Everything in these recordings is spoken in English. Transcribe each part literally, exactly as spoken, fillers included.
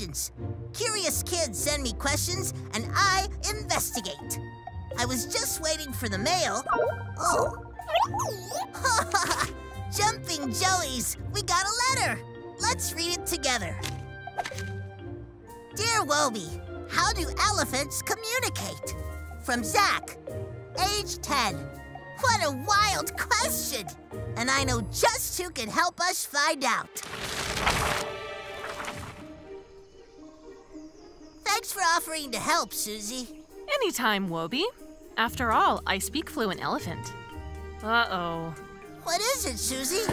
Questions. Curious kids send me questions, and I investigate. I was just waiting for the mail. Oh. Jumping Joeys, we got a letter. Let's read it together. Dear Wobie, how do elephants communicate? From Zack, age ten. What a wild question! And I know just who can help us find out. Thanks for offering to help, Susie. Anytime, Wobie. After all, I speak fluent elephant. Uh-oh. What is it, Susie?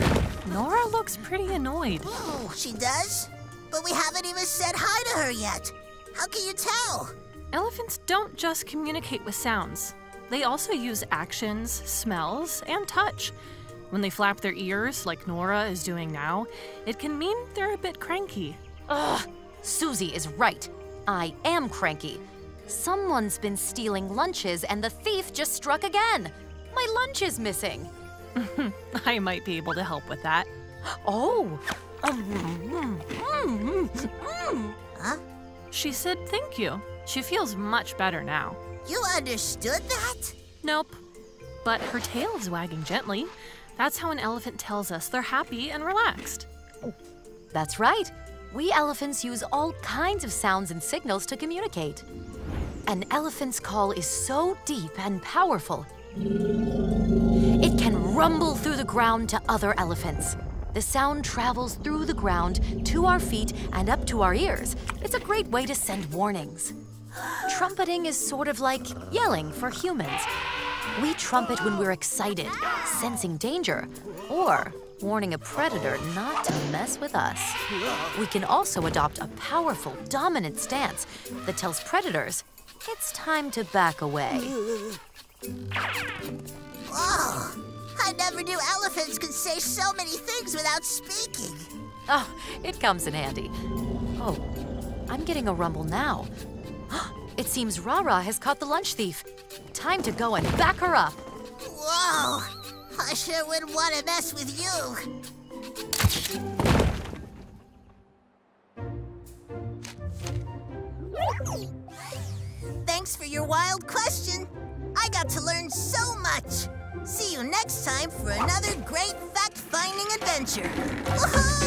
Nora looks pretty annoyed. Oh, she does? But we haven't even said hi to her yet. How can you tell? Elephants don't just communicate with sounds. They also use actions, smells, and touch. When they flap their ears, like Nora is doing now, it can mean they're a bit cranky. Ugh, Susie is right. I am cranky. Someone's been stealing lunches and the thief just struck again. My lunch is missing. I might be able to help with that. Oh! Huh? She said thank you. She feels much better now. You understood that? Nope. But her tail is wagging gently. That's how an elephant tells us they're happy and relaxed. That's right. We elephants use all kinds of sounds and signals to communicate. An elephant's call is so deep and powerful. It can rumble through the ground to other elephants. The sound travels through the ground to our feet and up to our ears. It's a great way to send warnings. Trumpeting is sort of like yelling for humans. We trumpet when we're excited, sensing danger, or warning a predator not to mess with us. We can also adopt a powerful, dominant stance that tells predators it's time to back away. Whoa! I never knew elephants could say so many things without speaking. Oh, it comes in handy. Oh, I'm getting a rumble now. It seems Rara has caught the lunch thief. Time to go and back her up. Whoa! I sure wouldn't want to mess with you. Thanks for your wild question. I got to learn so much. See you next time for another great fact-finding adventure. Woohoo!